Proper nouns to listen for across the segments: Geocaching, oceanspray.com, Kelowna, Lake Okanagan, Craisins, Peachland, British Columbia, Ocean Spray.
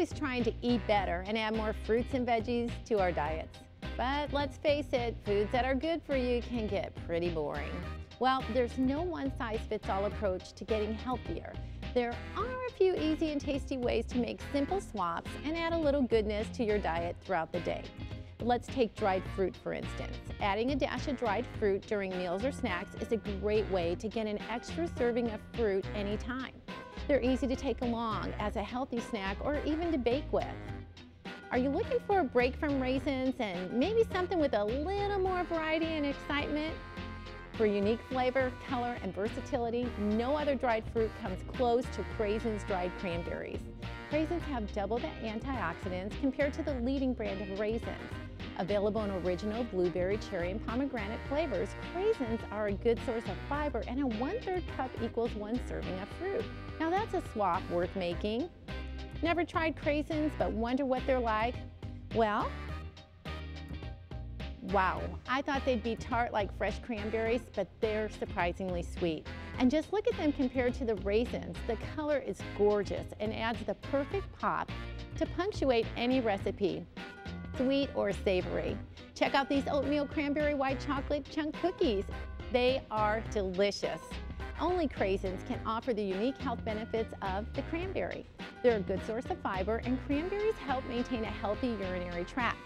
always trying to eat better and add more fruits and veggies to our diets. But let's face it, foods that are good for you can get pretty boring. Well, there's no one-size-fits-all approach to getting healthier. There are a few easy and tasty ways to make simple swaps and add a little goodness to your diet throughout the day. Let's take dried fruit, for instance. Adding a dash of dried fruit during meals or snacks is a great way to get an extra serving of fruit anytime. They're easy to take along as a healthy snack or even to bake with. Are you looking for a break from raisins and maybe something with a little more variety and excitement? For unique flavor, color, and versatility, no other dried fruit comes close to Raisin's dried cranberries. Raisins have double the antioxidants compared to the leading brand of raisins. Available in original blueberry, cherry, and pomegranate flavors, raisins are a good source of fiber, and a 1/3 cup equals 1 serving of fruit. Now that's a swap worth making. Never tried craisins but wonder what they're like? Well, wow, I thought they'd be tart like fresh cranberries, but they're surprisingly sweet. And just look at them compared to the raisins. The color is gorgeous and adds the perfect pop to punctuate any recipe, sweet or savory. Check out these oatmeal cranberry white chocolate chunk cookies. They are delicious. Only Raisins can offer the unique health benefits of the cranberry. They're a good source of fiber, and cranberries help maintain a healthy urinary tract.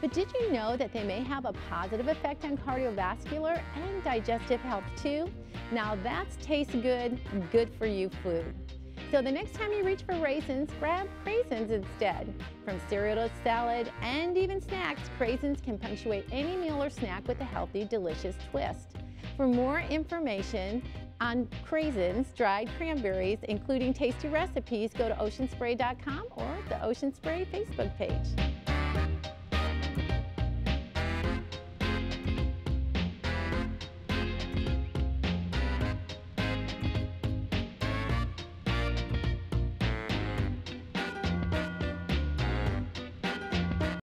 But did you know that they may have a positive effect on cardiovascular and digestive health too? Now that's taste good, good for you food. So the next time you reach for raisins, grab Raisins instead. From cereal to salad and even snacks, Raisins can punctuate any meal or snack with a healthy, delicious twist. For more information on Raisins dried cranberries, including tasty recipes, go to oceanspray.com or the Ocean Spray Facebook page.